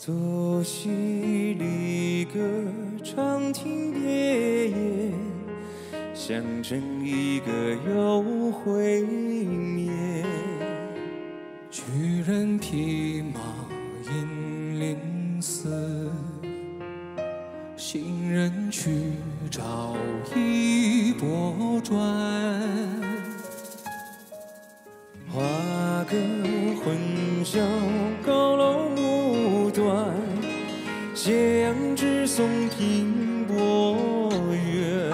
作息离歌，长亭别夜，象征一个又会灭。举人匹马引灵寺，行人去找一钵砖。画个混淆高楼无端，斜阳之送拼波远。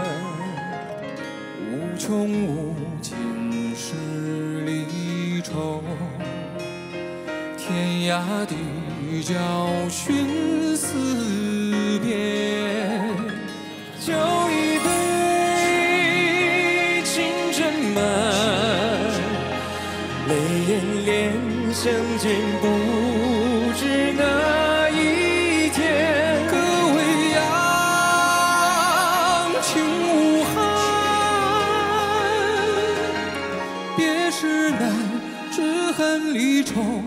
无穷无尽是离愁，天涯地角寻思别。酒一杯，情斟满。 泪眼帘，相见不知哪一天。歌未央，情无憾。别时难，只恨离愁。